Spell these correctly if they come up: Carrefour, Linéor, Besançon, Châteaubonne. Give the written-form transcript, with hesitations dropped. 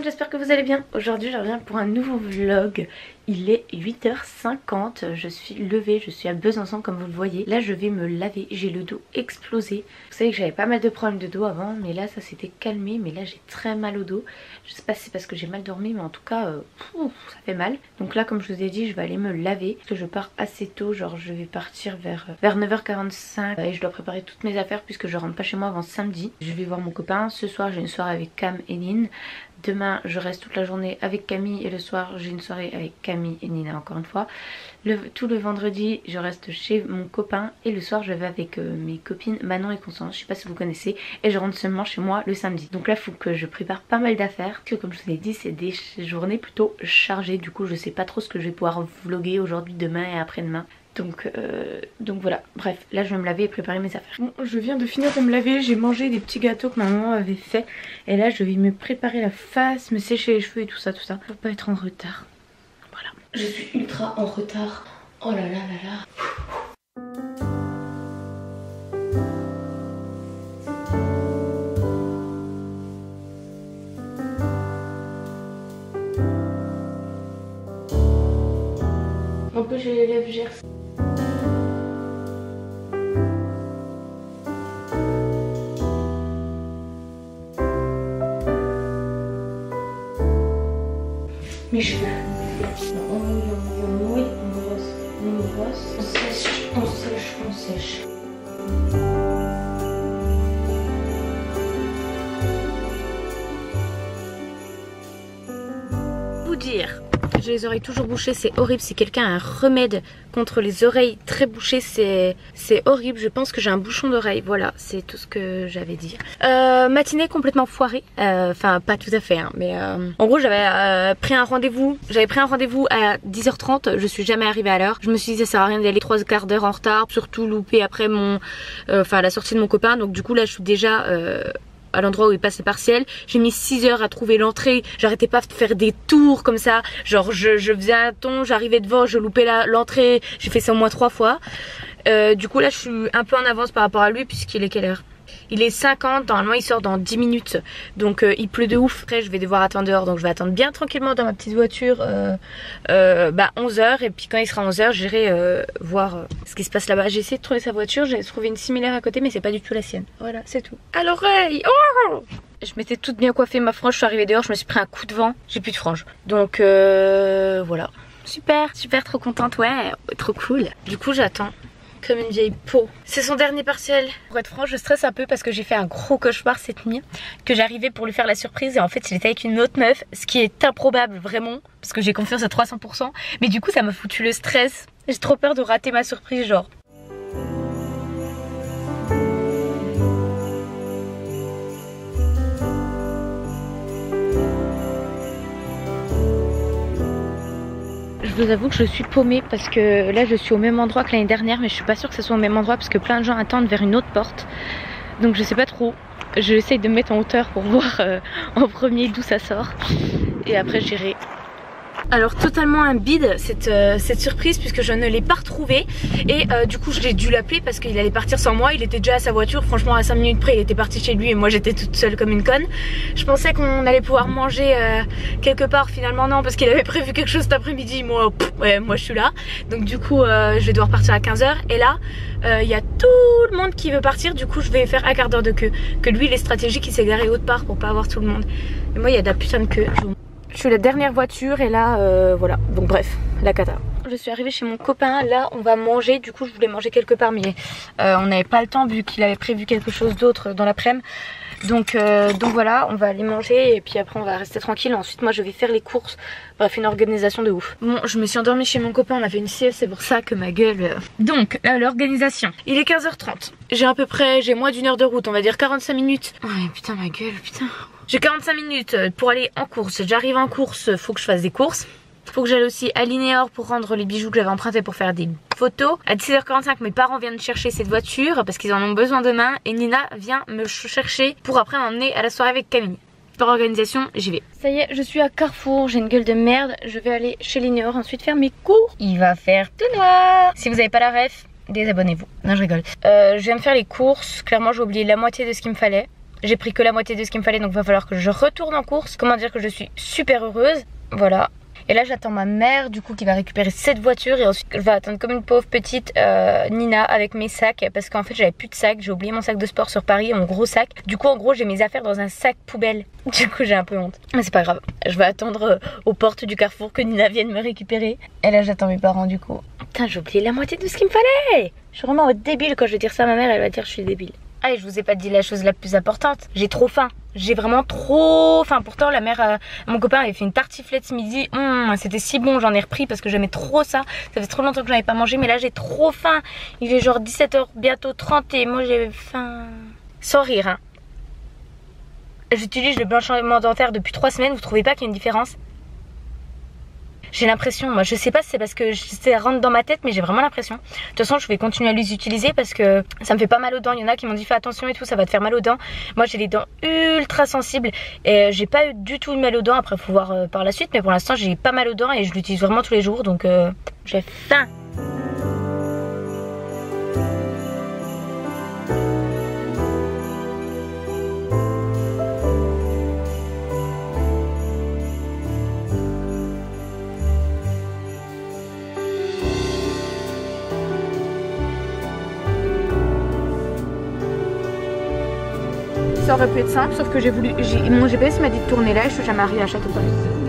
monde, j'espère que vous allez bien. Aujourd'hui je reviens pour un nouveau vlog. Il est 8h50, je suis levée, je suis à Besançon comme vous le voyez. Là je vais me laver, j'ai le dos explosé. Vous savez que j'avais pas mal de problèmes de dos avant, mais là ça s'était calmé, mais là j'ai très mal au dos. Je sais pas si c'est parce que j'ai mal dormi, mais en tout cas ça fait mal. Donc là comme je vous ai dit, je vais aller me laver, parce que je pars assez tôt, genre je vais partir vers 9h45 et je dois préparer toutes mes affaires puisque je rentre pas chez moi avant samedi. Je vais voir mon copain, ce soir j'ai une soirée avec Cam et Nine. Demain je reste toute la journée avec Camille et le soir j'ai une soirée avec Camille et Nina encore une fois. Tout le vendredi je reste chez mon copain et le soir je vais avec mes copines Manon et Constance, je sais pas si vous connaissez, et je rentre seulement chez moi le samedi. Donc là il faut que je prépare pas mal d'affaires, que comme je vous ai dit c'est des journées plutôt chargées, du coup je sais pas trop ce que je vais pouvoir vlogger aujourd'hui, demain et après-demain. Donc voilà, bref, là je vais me laver et préparer mes affaires. Bon, je viens de finir de me laver, j'ai mangé des petits gâteaux que ma maman avait fait. Et là je vais me préparer la face, me sécher les cheveux et tout ça, pour pas être en retard. Voilà. Je suis ultra en retard. Oh là là là là. En plus j'ai les lèvres gercées. Mes cheveux. On mouille, on brosse, on sèche, on sèche, on sèche. Vous dire, j'ai les oreilles toujours bouchées, c'est horrible. Si quelqu'un a un remède contre les oreilles très bouchées, c'est horrible. Je pense que j'ai un bouchon d'oreille. Voilà, c'est tout ce que j'avais dit. Matinée complètement foirée. Enfin, pas tout à fait, hein, mais en gros, j'avais pris un rendez-vous. J'avais pris un rendez-vous à 10h30. Je suis jamais arrivée à l'heure. Je me suis dit, ça sert à rien d'aller 3 quarts d'heure en retard. Surtout louper après mon, la sortie de mon copain. Donc, du coup, là, je suis déjà. À l'endroit où il passe les partiels, j'ai mis 6 heures à trouver l'entrée, j'arrêtais pas de faire des tours comme ça, genre je faisais un ton, j'arrivais devant, je loupais l'entrée, j'ai fait ça au moins 3 fois. Du coup là je suis un peu en avance par rapport à lui puisqu'il est quelle heure? Il est 50, normalement il sort dans 10 minutes, donc il pleut de ouf. Après je vais devoir attendre dehors, donc je vais attendre bien tranquillement dans ma petite voiture 11h, et puis quand il sera 11h j'irai voir ce qui se passe là-bas. J'ai essayé de trouver sa voiture, j'ai trouvé une similaire à côté mais c'est pas du tout la sienne. Voilà, c'est tout. À l'oreille, oh, je m'étais toute bien coiffée, ma frange, je suis arrivée dehors, je me suis pris un coup de vent, j'ai plus de frange. Donc voilà, super, super, trop contente, ouais, trop cool. Du coup j'attends comme une vieille peau. C'est son dernier partiel. Pour être franche, je stresse un peu parce que j'ai fait un gros cauchemar cette nuit, que j'arrivais pour lui faire la surprise et en fait il était avec une autre meuf, ce qui est improbable vraiment parce que j'ai confiance à 300%, mais du coup ça m'a foutu le stress. J'ai trop peur de rater ma surprise, genre. Je vous avoue que je suis paumée parce que là je suis au même endroit que l'année dernière, mais je suis pas sûre que ce soit au même endroit parce que plein de gens attendent vers une autre porte, donc je sais pas trop. Je essaye de me mettre en hauteur pour voir en premier d'où ça sort et après j'irai. Alors totalement un bide cette surprise puisque je ne l'ai pas retrouvée et du coup j'ai dû l'appeler parce qu'il allait partir sans moi. Il était déjà à sa voiture, franchement à 5 minutes près il était parti chez lui et moi j'étais toute seule comme une conne. Je pensais qu'on allait pouvoir manger quelque part, finalement non parce qu'il avait prévu quelque chose cet après-midi. Moi pff, ouais, moi je suis là, donc du coup je vais devoir partir à 15h et là il y a tout le monde qui veut partir, du coup je vais faire un quart d'heure de queue. Que lui il est stratégique, il s'est garé autre part pour pas avoir tout le monde et moi il y a de la putain de queue. Je suis la dernière voiture et là voilà, donc bref, la cata. Je suis arrivée chez mon copain, là on va manger, du coup je voulais manger quelque part mais on n'avait pas le temps vu qu'il avait prévu quelque chose d'autre dans l'après-midi. Donc voilà, on va aller manger et puis après on va rester tranquille. Ensuite moi je vais faire les courses, bref une organisation de ouf. Bon, je me suis endormie chez mon copain, on avait une sieste, c'est pour ça que ma gueule... Donc l'organisation, il est 15h30, j'ai à peu près, j'ai moins d'1 heure de route, on va dire 45 minutes. Ouais putain ma gueule, putain. J'ai 45 minutes pour aller en course, j'arrive en course, faut que je fasse des courses. Faut que j'aille aussi à Linéor pour rendre les bijoux que j'avais empruntés pour faire des photos. À 17h45 mes parents viennent chercher cette voiture parce qu'ils en ont besoin demain et Nina vient me chercher pour après m'emmener à la soirée avec Camille. Par organisation, j'y vais. Ça y est, je suis à Carrefour, j'ai une gueule de merde, je vais aller chez Linéor ensuite faire mes cours. Il va faire tout noir. Si vous n'avez pas la ref, désabonnez-vous. Non je rigole. Je viens me faire les courses, clairement j'ai oublié la moitié de ce qu'il me fallait. j'ai pris que la moitié de ce qu'il me fallait, donc il va falloir que je retourne en course. Comment dire que je suis super heureuse, voilà. Et là j'attends ma mère du coup qui va récupérer cette voiture et ensuite je vais attendre comme une pauvre petite Nina avec mes sacs, parce qu'en fait j'avais plus de sac, j'ai oublié mon sac de sport sur Paris, mon gros sac. Du coup en gros j'ai mes affaires dans un sac poubelle, du coup j'ai un peu honte. Mais c'est pas grave, je vais attendre aux portes du Carrefour que Nina vienne me récupérer. Et là j'attends mes parents du coup. Putain, j'ai oublié la moitié de ce qu'il me fallait. Je suis vraiment débile, quand je vais dire ça à ma mère elle va dire je suis débile. Ah, et je vous ai pas dit la chose la plus importante, j'ai trop faim, j'ai vraiment trop faim. Pourtant la mère, mon copain avait fait une tartiflette ce midi, c'était si bon, j'en ai repris parce que j'aimais trop ça. Ça fait trop longtemps que j'en avais pas mangé, mais là j'ai trop faim. Il est genre 17h bientôt 30 et moi j'ai faim. Sans rire hein. J'utilise le blanchiment dentaire depuis 3 semaines, vous trouvez pas qu'il y a une différence? J'ai l'impression, moi je sais pas si c'est parce que ça rentre dans ma tête, mais j'ai vraiment l'impression. De toute façon je vais continuer à les utiliser parce que ça me fait pas mal aux dents. Il y en a qui m'ont dit fais attention et tout, ça va te faire mal aux dents. Moi j'ai les dents ultra sensibles et j'ai pas eu du tout de mal aux dents. Après faut voir par la suite, mais pour l'instant j'ai pas mal aux dents et je l'utilise vraiment tous les jours. Donc j'ai faim. Ça aurait pu être simple, sauf que j'ai voulu. Mon GPS m'a dit de tourner là et je suis jamais arrivée à Châteaubonne.